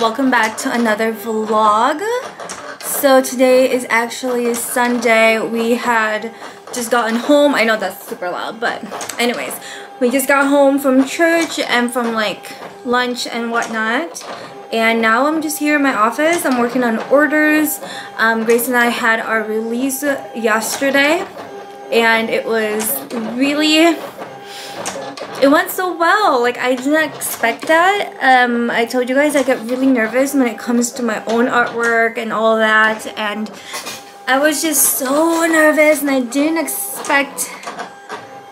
Welcome back to another vlog. So today is actually Sunday. We had just gotten home. I know that's super loud, but anyways, we just got home from church and from like lunch and whatnot. And now I'm just here in my office. I'm working on orders. Grace and I had our release yesterday and it was really... It went so well, like I didn't expect that. I told you guys I get really nervous when it comes to my own artwork and all that, and I was just so nervous and I didn't expect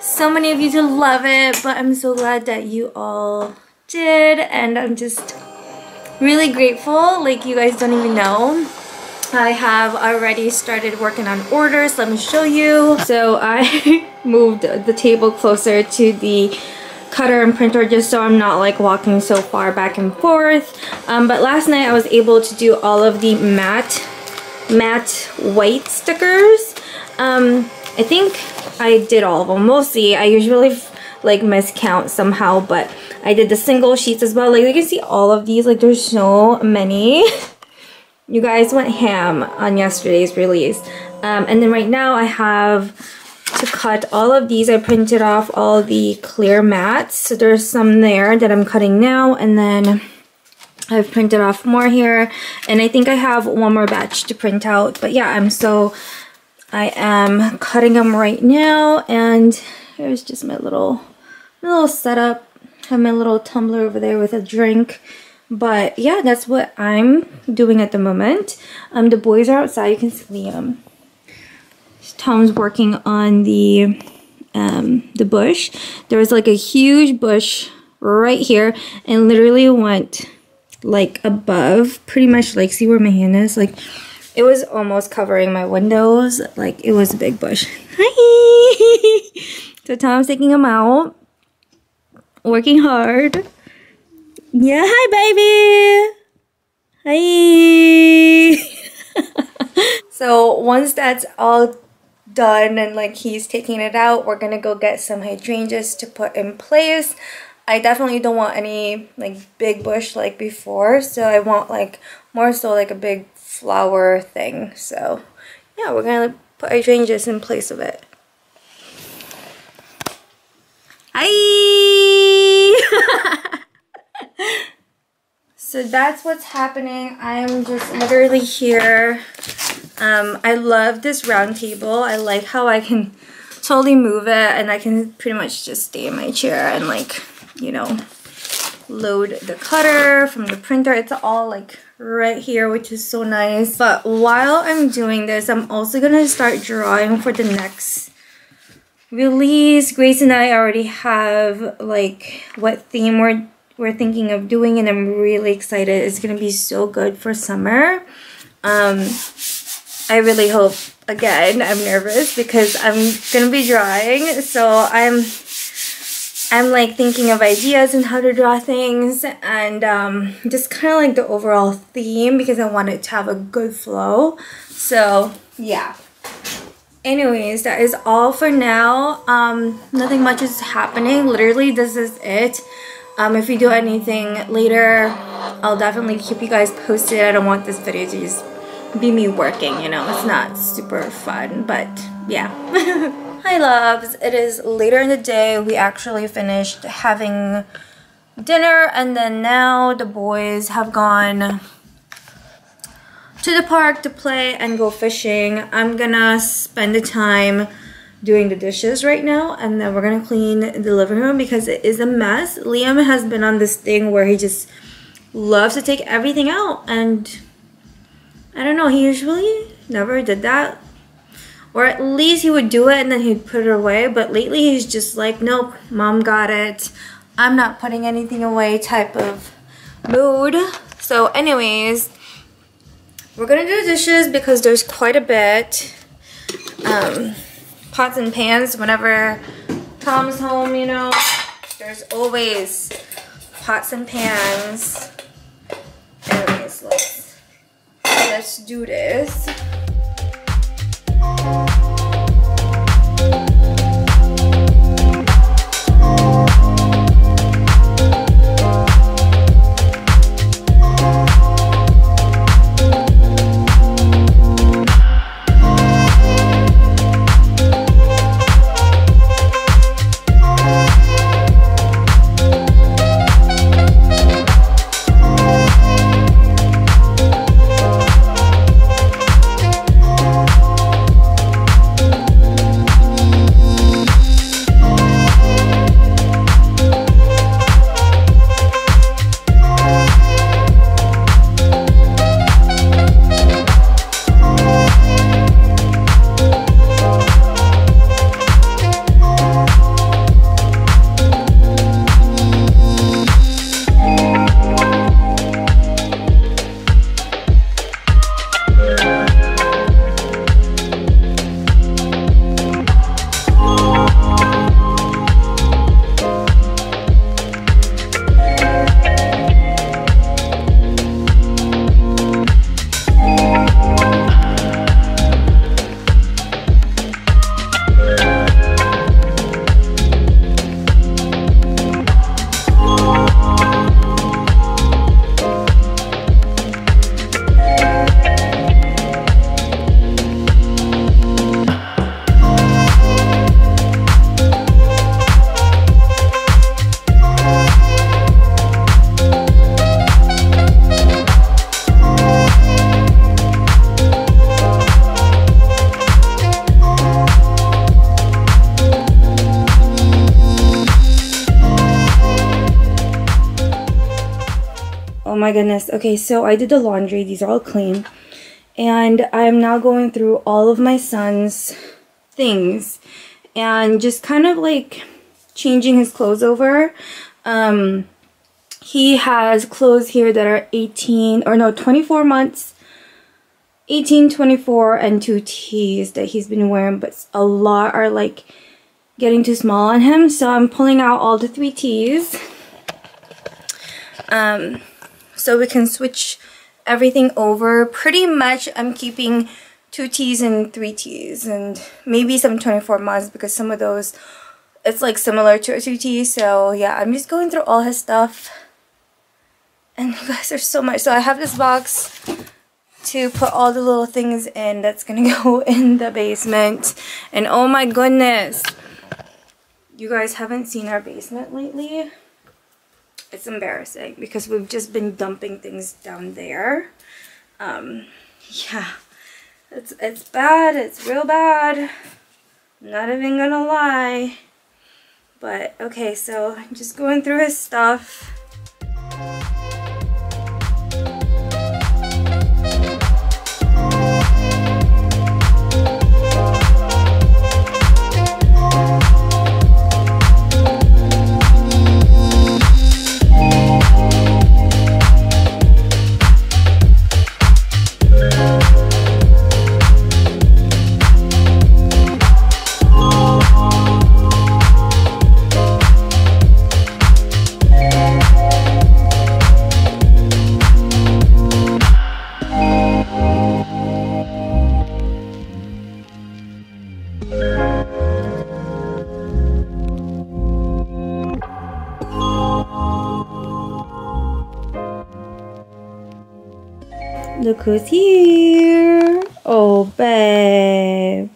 so many of you to love it, but I'm so glad that you all did and I'm just really grateful. Like you guys don't even know. I have already started working on orders. Let me show you. So I moved the table closer to the cutter and printer just so I'm not like walking so far back and forth. But last night I was able to do all of the matte white stickers. I think I did all of them. We'll see. I usually like miscount somehow, but I did the single sheets as well. Like you can see all of these. Like there's so many. You guys went ham on yesterday's release. And then right now I have to cut all of these. I printed off all the clear mats. So there's some there that I'm cutting now. And then I've printed off more here. And I think I have one more batch to print out. But yeah, I am cutting them right now. And here's just my little setup. I have my little tumbler over there with a drink. But yeah, that's what I'm doing at the moment. The boys are outside, you can see them. Tom's working on the bush. There was like a huge bush right here and literally went like above, pretty much like, see where my hand is? Like it was almost covering my windows. Like it was a big bush. Hi! So Tom's taking him out, working hard. Yeah, hi baby! Hi! So once that's all done and like he's taking it out, we're gonna go get some hydrangeas to put in place. I definitely don't want any like big bush like before, so I want like more so like a big flower thing. So yeah, we're gonna put hydrangeas in place of it. Hi! So that's what's happening. I'm just literally here. I love this round table. I like how I can totally move it and I can pretty much just stay in my chair and like, you know, load the cutter from the printer. It's all like right here, which is so nice. But while I'm doing this, I'm also gonna start drawing for the next release. Grace and I already have like what theme we're thinking of doing, and I'm really excited. It's gonna be so good for summer. I really hope, again, I'm nervous because I'm gonna be drawing. So I'm like thinking of ideas and how to draw things and just kind of like the overall theme because I want it to have a good flow. So yeah. Anyways, that is all for now. Nothing much is happening. Literally, this is it. If we do anything later, I'll definitely keep you guys posted. I don't want this video to just be me working, you know. It's not super fun, but yeah. Hi, loves. It is later in the day. We actually finished having dinner, and then now the boys have gone to the park to play and go fishing. I'm gonna spend the time doing the dishes right now, and then we're gonna clean the living room because it is a mess. Liam has been on this thing where he just loves to take everything out, and I don't know, he usually never did that. Or at least he would do it and then he'd put it away, but lately he's just like, nope, mom got it, I'm not putting anything away type of mood. So anyways, we're gonna do dishes because there's quite a bit. Pots and pans, whenever Tom's home, you know, there's always pots and pans. Anyways, let's do this. My goodness. Okay, so I did the laundry. These are all clean. And I'm now going through all of my son's things and just kind of like changing his clothes over. He has clothes here that are 24 months, 18, 24, and 2 T's that he's been wearing, but a lot are like getting too small on him. So I'm pulling out all the 3 T's. So we can switch everything over. Pretty much I'm keeping 2 T's and 3 T's and maybe some 24 months because some of those, it's like similar to a 2 T. So yeah, I'm just going through all his stuff. And you guys, there's so much. So I have this box to put all the little things in that's gonna go in the basement. And oh my goodness, you guys haven't seen our basement lately. It's embarrassing because we've just been dumping things down there. Yeah, it's bad. It's real bad. I'm not even gonna lie. But okay, so I'm just going through his stuff. Look who's here. Oh, babe.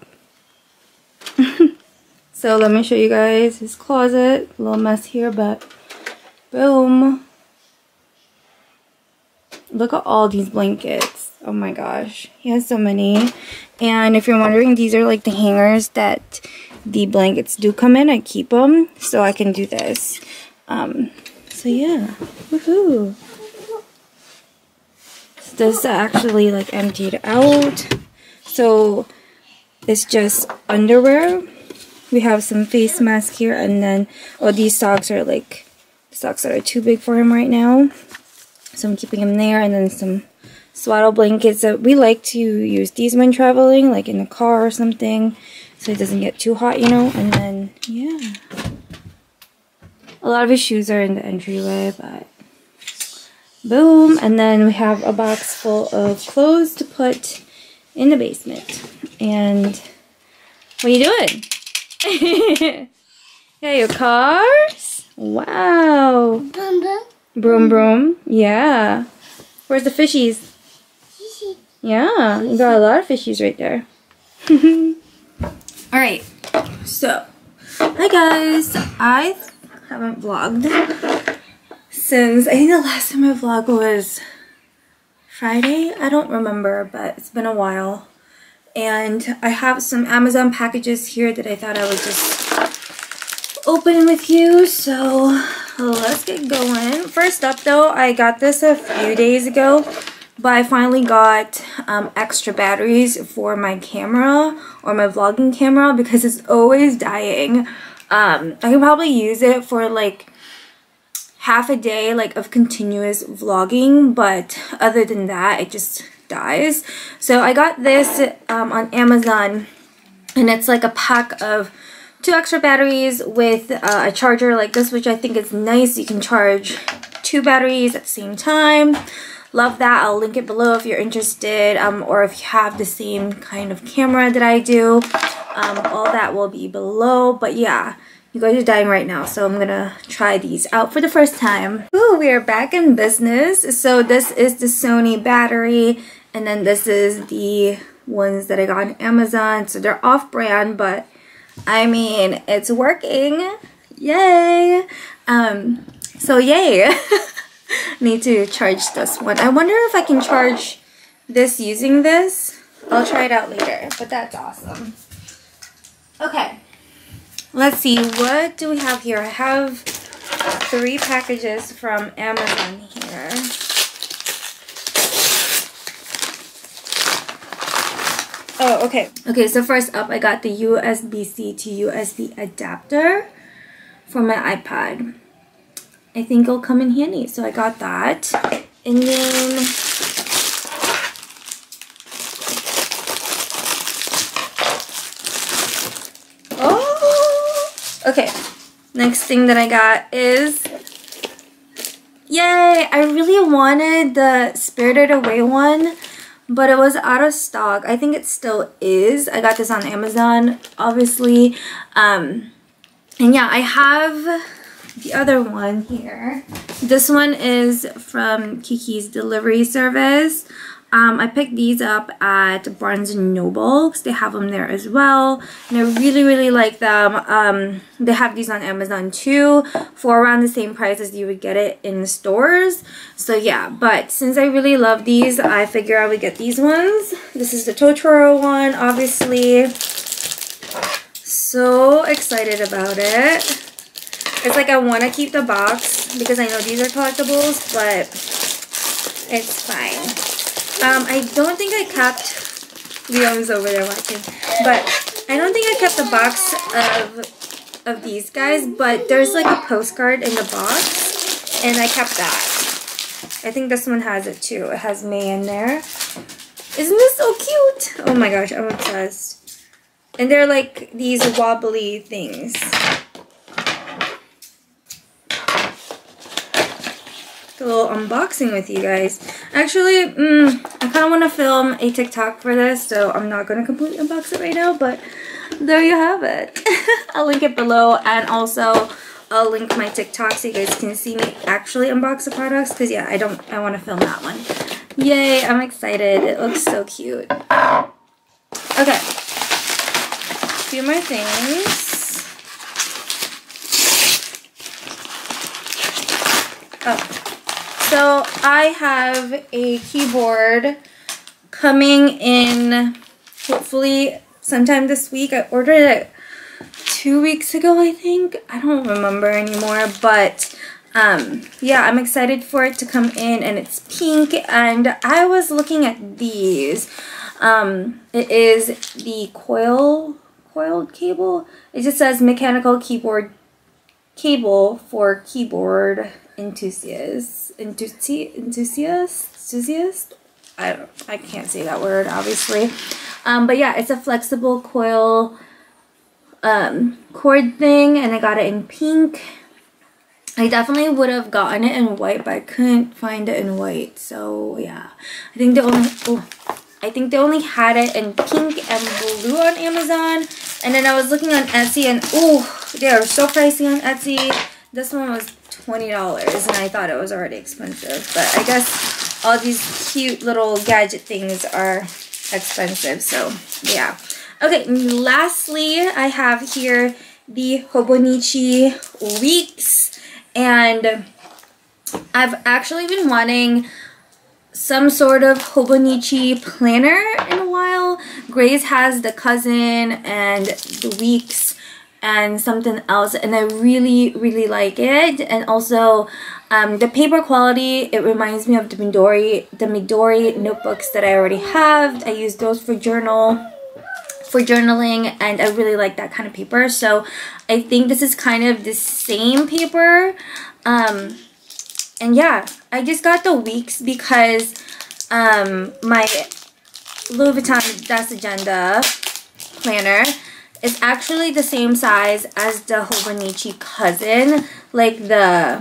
So let me show you guys his closet. A little mess here, but boom. Look at all these blankets. Oh my gosh. He has so many. And if you're wondering, these are like the hangers that the blankets do come in. I keep them so I can do this. So yeah. Woohoo. this actually like emptied out. So it's just underwear. We have some face mask here, and then these socks are like socks that are too big for him right now, so I'm keeping him there. And then some swaddle blankets that we like to use these when traveling, like in the car or something, so it doesn't get too hot, you know. And then yeah, a lot of his shoes are in the entryway, but boom. And then we have a box full of clothes to put in the basement. And what are you doing? Yeah, your cars. Wow. Broom broom. Broom broom. Yeah. Where's the fishies? Yeah, you got a lot of fishies right there. All right. So, hi guys. I haven't vlogged since, I think the last time I vlogged was Friday. I don't remember, but it's been a while. And I have some Amazon packages here that I thought I would just open with you, so let's get going. First up though, I got this a few days ago, but I finally got extra batteries for my camera, or my vlogging camera, because it's always dying. I can probably use it for like half a day like of continuous vlogging, but other than that it just dies. So I got this on Amazon, and it's like a pack of 2 extra batteries with a charger like this, which I think is nice. You can charge 2 batteries at the same time. Love that. I'll link it below if you're interested, or if you have the same kind of camera that I do. All that will be below. But yeah, you guys are dying right now, so I'm gonna try these out for the first time. Ooh, we are back in business. So this is the Sony battery, and then this is the ones that I got on Amazon. So they're off-brand, but I mean, it's working. Yay! So yay! Need to charge this one. I wonder if I can charge this using this. I'll try it out later, but that's awesome. Okay, let's see, what do we have here? I have 3 packages from Amazon here. Oh, okay. Okay, so first up, I got the USB-C to USB adapter for my iPad. I think it'll come in handy, so I got that. And then okay, next thing that I got is, yay! I really wanted the Spirited Away one, but it was out of stock. I think it still is. I got this on Amazon, obviously. And yeah, I have the other one here. This one is from Kiki's Delivery Service. I picked these up at Barnes & Noble because they have them there as well. And I really, really like them. They have these on Amazon too for around the same price as you would get it in the stores. So yeah, but since I really love these, I figure I would get these ones. This is the Totoro one, obviously. So excited about it. It's like I want to keep the box because I know these are collectibles, but it's fine. I don't think I kept, Leon's over there watching, but I don't think I kept the box of these guys, but there's like a postcard in the box, and I kept that. I think this one has it too. It has May in there. Isn't this so cute? Oh my gosh, I'm obsessed. And they're like these wobbly things. A little unboxing with you guys. Actually, I kind of want to film a TikTok for this, so I'm not going to completely unbox it right now, but there you have it. I'll link it below, and also I'll link my TikTok so you guys can see me actually unbox the products, because yeah, I want to film that one. Yay, I'm excited. It looks so cute. Okay, a few more things. Oh. So I have a keyboard coming in hopefully sometime this week. I ordered it 2 weeks ago, I think. I don't remember anymore, but Yeah, I'm excited for it to come in, and it's pink, and I was looking at these. It is the coiled cable. It just says mechanical keyboard cable for keyboard enthusiasts. Enthusiast? I can't say that word, obviously. But yeah, it's a flexible coil cord thing, and I got it in pink. I definitely would have gotten it in white, but I couldn't find it in white. So yeah, I think they only had it in pink and blue on Amazon. And then I was looking on Etsy, and oh, they are so pricey on Etsy. This one was $20, and I thought it was already expensive, but I guess all these cute little gadget things are expensive. So yeah. Okay, lastly, I have here the Hobonichi Weeks. And I've actually been wanting some sort of Hobonichi planner in a while. Grace has the Cousin and the Weeks and something else, and I really like it. And also the paper quality, it reminds me of the Midori notebooks that I already have. I use those for journaling, and I really like that kind of paper. So I think this is kind of the same paper. And yeah, I just got the Weeks because my Louis Vuitton Das Agenda planner is actually the same size as the Hobonichi Cousin. Like the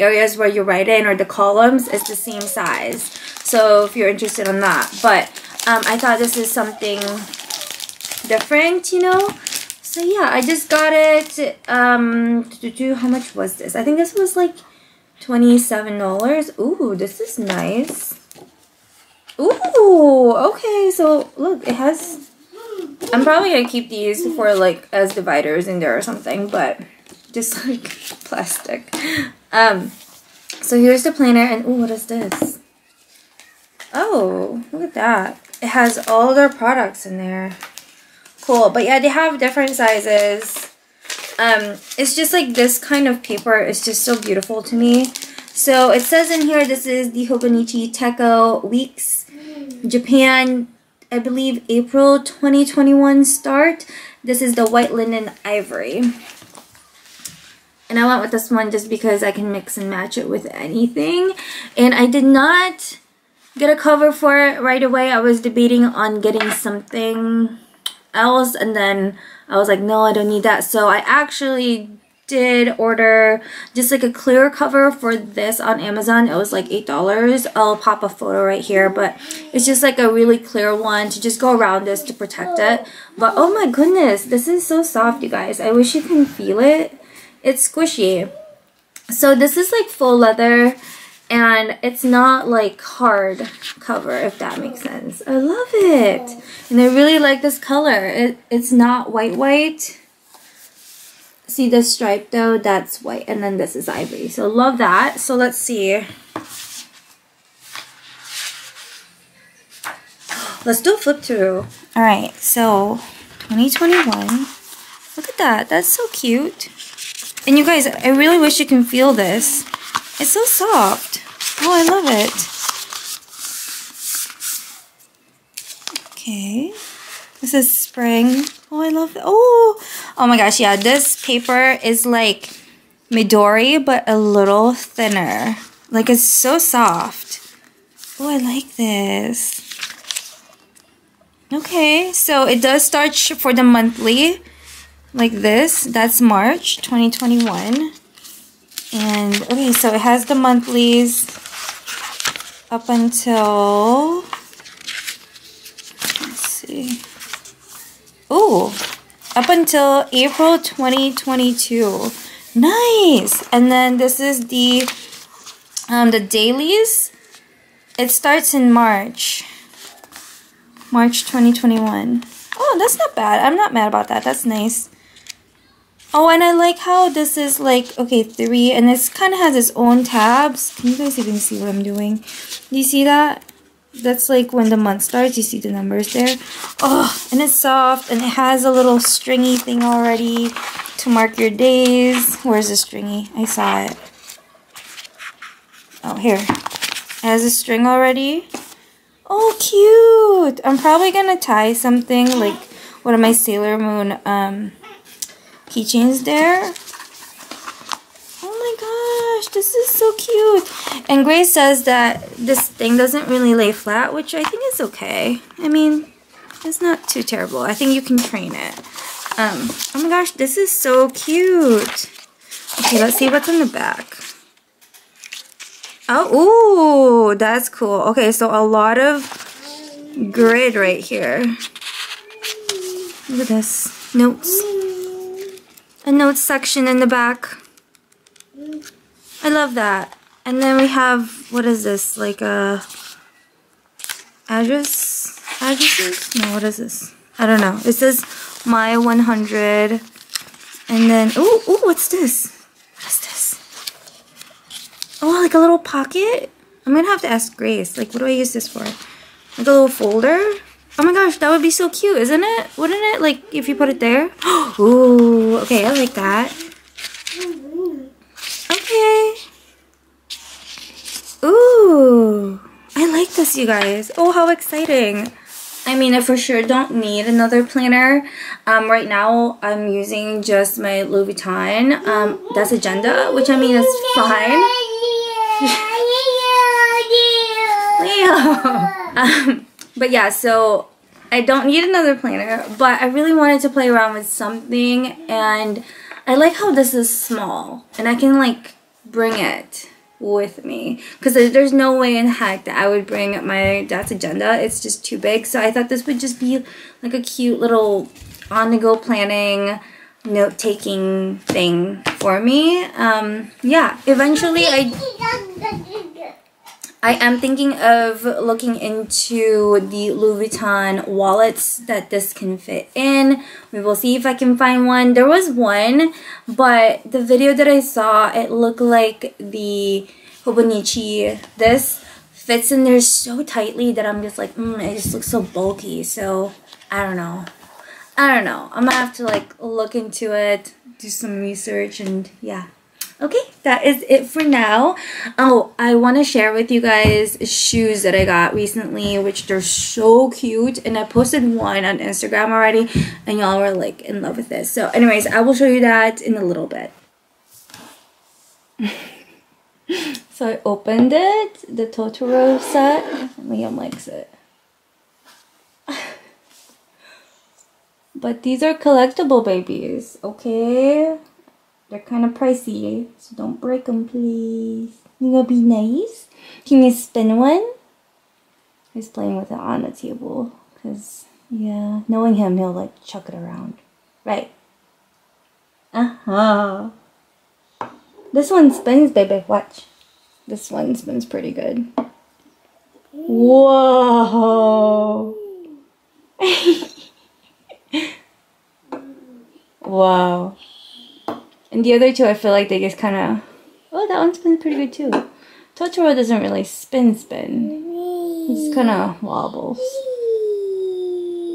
areas where you write in, or the columns, is the same size. So if you're interested in that. But I thought this is something different, you know. So yeah, I just got it. How much was this? I think this was like $27. Ooh, this is nice. Ooh, okay, so look, it has, I'm probably gonna keep these for like as dividers in there or something, but just like plastic. So here's the planner, and ooh, what is this? Oh, look at that. It has all their products in there. Cool. But yeah, they have different sizes. It's just like this kind of paper. It's just so beautiful to me. So it says in here, this is the Hobonichi Techo Weeks, Japan, I believe April 2021 start. This is the white linen ivory. And I went with this one just because I can mix and match it with anything. And I did not get a cover for it right away. I was debating on getting something else, and then I was like, no, I don't need that. So I actually did order just like a clear cover for this on Amazon. It was like $8. I'll pop a photo right here, but it's just like a really clear one to just go around this to protect it. But oh my goodness, this is so soft, you guys. I wish you can feel it. It's squishy. So this is like full leather, and it's not like hard cover, if that makes sense. I love it. And I really like this color. It's not white. See the stripe though? That's white. And then this is ivory. So love that. So let's see. Let's do a flip through. All right. So 2021. Look at that. That's so cute. And you guys, I really wish you can feel this. It's so soft. Oh, I love it. Okay. This is spring. Oh, I love it. Oh my gosh. Yeah, this paper is like Midori, but a little thinner. Like, it's so soft. Oh, I like this. Okay. So it does start for the monthly like this. That's March 2021. And okay, so it has the monthlies up until, let's see. Oh, up until April 2022. Nice. And then this is the dailies. It starts in March 2021. Oh, that's not bad. I'm not mad about that. That's nice. Oh, and I like how this is like, okay, 3, and this kind of has its own tabs. Can you guys even see what I'm doing? Do you see that? That's like when the month starts, you see the numbers there. Oh, and it's soft, and it has a little stringy thing already to mark your days. Where's the stringy? I saw it. Oh, here. It has a string already. Oh, cute! I'm probably gonna tie something like one of my Sailor Moon keychains there. Oh my gosh, this is so cute! And Grace says that this thing doesn't really lay flat, which I think is okay. I mean, it's not too terrible. I think you can train it. Oh my gosh, this is so cute! Okay, let's see what's in the back. Oh, ooh, that's cool. Okay, so a lot of grid right here. Look at this. Notes. A notes section in the back. I love that. And then we have, what is this? Like a address? Addresses? No, what is this? I don't know. It says my 100. And then, ooh, what's this? What is this? Oh, like a little pocket? I'm gonna have to ask Grace, like, what do I use this for? Like a little folder? Oh my gosh, that would be so cute, isn't it? Wouldn't it, like, if you put it there? Ooh, okay, I like that. Okay. Ooh, I like this, you guys. Oh, how exciting. I mean, I for sure don't need another planner. Right now, I'm using just my Louis Vuitton. That's Agenda, which I mean is fine. But yeah, so I don't need another planner, but I really wanted to play around with something, and I like how this is small and I can like bring it with me, because there's no way in heck that I would bring my dad's Agenda. It's just too big. So I thought this would just be like a cute little on-the-go planning, note-taking thing for me. Yeah, eventually I am thinking of looking into the Louis Vuitton wallets that this can fit in. We will see if I can find one. There was one, but the video that I saw, it looked like the Hobonichi, this fits in there so tightly that I'm just like, it just looks so bulky. So I don't know. I'm gonna have to like look into it, do some research, and yeah. Okay, that is it for now. Oh, I want to share with you guys shoes that I got recently, which they're so cute. And I posted one on Instagram already, and y'all were like in love with this. So anyways, I will show you that in a little bit. So I opened it, the Totoro set. Liam likes it. But these are collectible babies, okay? They're kind of pricey, so don't break them, please. You gonna be nice? Can you spin one? He's playing with it on the table, because, yeah, knowing him, he'll, like, chuck it around. Right. Uh-huh. This one spins, baby. Watch. This one spins pretty good. Whoa! Wow. And the other two, I feel like they just kind of... Oh, that one's been pretty good, too. Totoro doesn't really spin. He just kind of wobbles.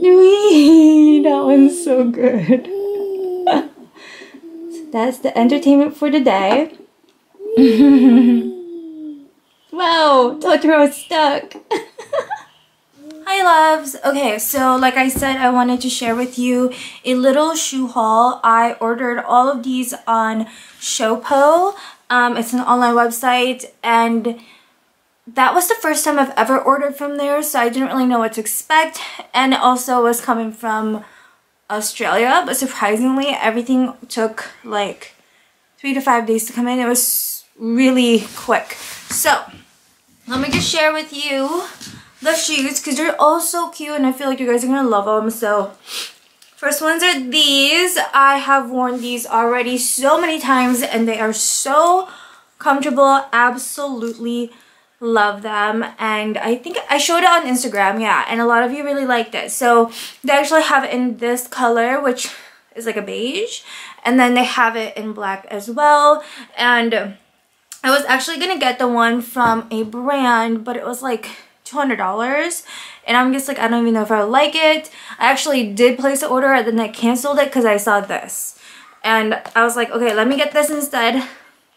That one's so good. So that's the entertainment for the day. Wow, Totoro's stuck. Hi loves! Okay, so like I said, I wanted to share with you a little shoe haul. I ordered all of these on ShowPo. It's an online website, and that was the first time I've ever ordered from there, so I didn't really know what to expect. And it also was coming from Australia, but surprisingly, everything took like 3 to 5 days to come in. It was really quick. So, let me just share with you the shoes, because they're all so cute and I feel like you guys are gonna love them. So first ones are these. I have worn these already so many times and they are so comfortable. Absolutely love them, and I think I showed it on Instagram, yeah, and a lot of you really liked it. So they actually have it in this color, which is like a beige, and then they have it in black as well. And I was actually gonna get the one from a brand, but it was like $200, and I'm just like, I don't even know if I like it. I actually did place an order and then I canceled it because I saw this, and I was like, okay, let me get this instead,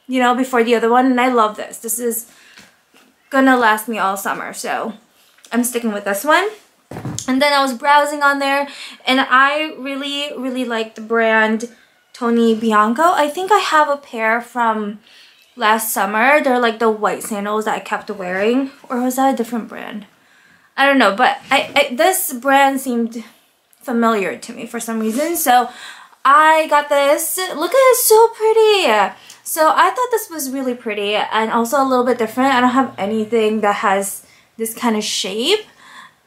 you know, before the other one. And I love this. This is gonna last me all summer, so I'm sticking with this one. And then I was browsing on there, and I really, really like the brand Tony Bianco. I think I have a pair from last summer. They're like the white sandals that I kept wearing. Or was that a different brand? I don't know, but I this brand seemed familiar to me for some reason. So I got this. Look at it, it's so pretty. So I thought this was really pretty and also a little bit different. I don't have anything that has this kind of shape.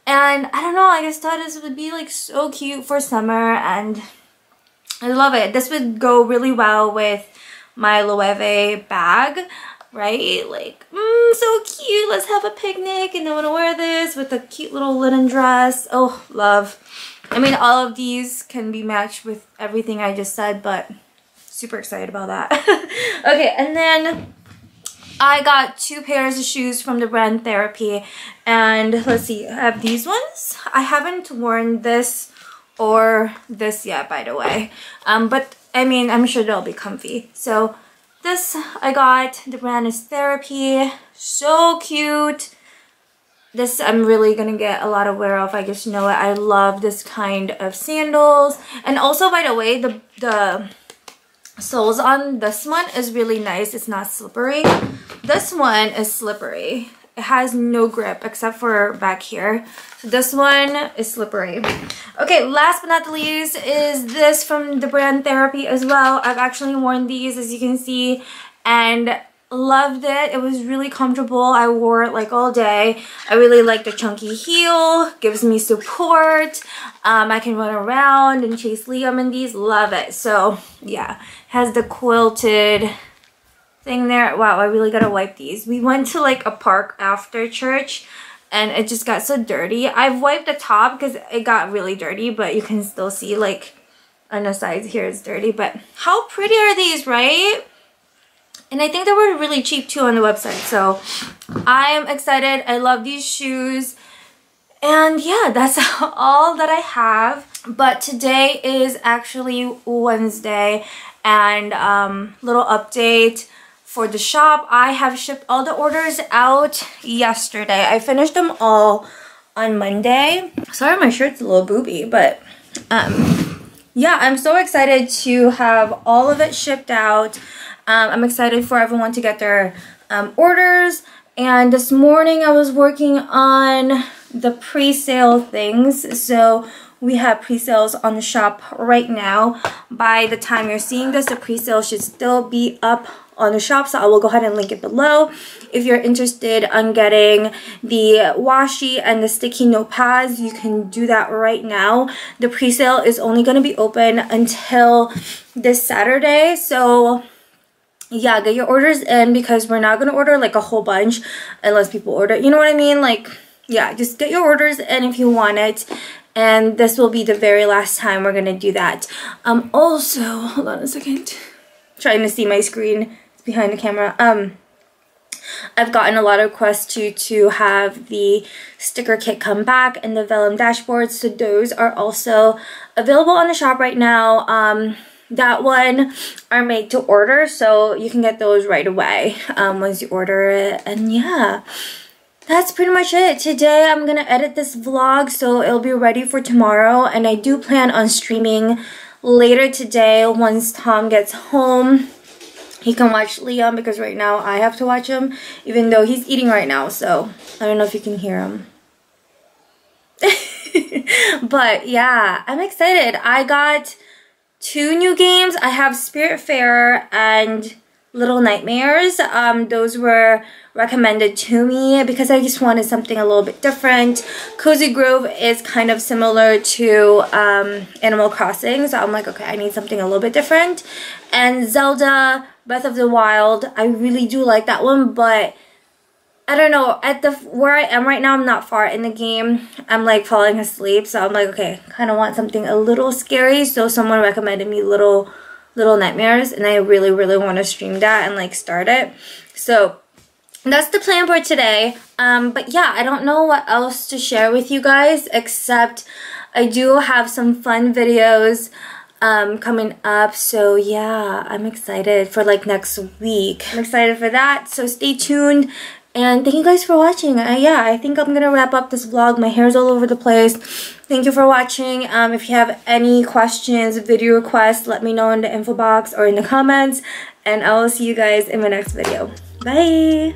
And I don't know, I just thought this would be like so cute for summer, and I love it. This would go really well with my Loewe bag, right? Like, so cute, let's have a picnic, and I want to wear this with a cute little linen dress. Oh, love. I mean, all of these can be matched with everything I just said, but super excited about that. Okay, and then I got two pairs of shoes from the brand Therapy, and let's see, I have these ones. I haven't worn this or this yet, by the way, but I mean, I'm sure they'll be comfy. So this I got, the brand is Therapy, so cute. This I'm really gonna get a lot of wear off, I just know it. I love this kind of sandals, and also, by the way, the soles on this one is really nice. It's not slippery. This one is slippery. It has no grip except for back here. So this one is slippery. Okay, last but not the least is this from the brand Therapy as well. I've actually worn these, as you can see, and loved it. It was really comfortable. I wore it like all day. I really like the chunky heel. Gives me support. I can run around and chase Liam in these. Love it. So yeah, has the quilted thing there. Wow, I really gotta wipe these. We went to like a park after church, and it just got so dirty. I've wiped the top because it got really dirty, but you can still see like on the sides here it's dirty. But how pretty are these, right? And I think they were really cheap too on the website. So I'm excited. I love these shoes. And yeah, that's all that I have. But today is actually Wednesday. And little update for the shop. I have shipped all the orders out yesterday. I finished them all on Monday. Sorry, my shirt's a little booby. But yeah, I'm so excited to have all of it shipped out. I'm excited for everyone to get their orders. And this morning I was working on the pre-sale things. So we have pre-sales on the shop right now. By the time you're seeing this, the pre-sale should still be up on the shop. So I will go ahead and link it below. If you're interested in getting the washi and the sticky notepads, you can do that right now. The pre-sale is only going to be open until this Saturday. So yeah, get your orders in, because we're not going to order like a whole bunch unless people order. You know what I mean? Like, yeah, just get your orders in if you want it. And this will be the very last time we're going to do that. Also, hold on a second. Trying to see my screen. It's behind the camera. I've gotten a lot of requests to have the sticker kit come back and the vellum dashboards. So those are also available on the shop right now. That one are made to order, so you can get those right away once you order it. And yeah, that's pretty much it. Today I'm gonna edit this vlog so it'll be ready for tomorrow, and I do plan on streaming later today once Tom gets home. He can watch Liam, because right now I have to watch him, even though he's eating right now, so I don't know if you can hear him. But yeah, I'm excited. I got two new games. I have Spiritfarer and Little Nightmares. Those were recommended to me because I just wanted something a little bit different. Cozy Grove is kind of similar to Animal Crossing, so I'm like, okay, I need something a little bit different. And Zelda Breath of the Wild, I really do like that one, but I don't know, at the where I am right now, I'm not far in the game. I'm like falling asleep, so I'm like, okay, kind of want something a little scary. So someone recommended me Little Nightmares, and I really, really want to stream that and like start it. So that's the plan for today. But yeah, I don't know what else to share with you guys, except I do have some fun videos coming up. So yeah, I'm excited for like next week. I'm excited for that. So stay tuned. And thank you guys for watching. Yeah, I think I'm gonna wrap up this vlog. My hair's all over the place. Thank you for watching. If you have any questions, video requests, let me know in the info box or in the comments. And I will see you guys in my next video. Bye!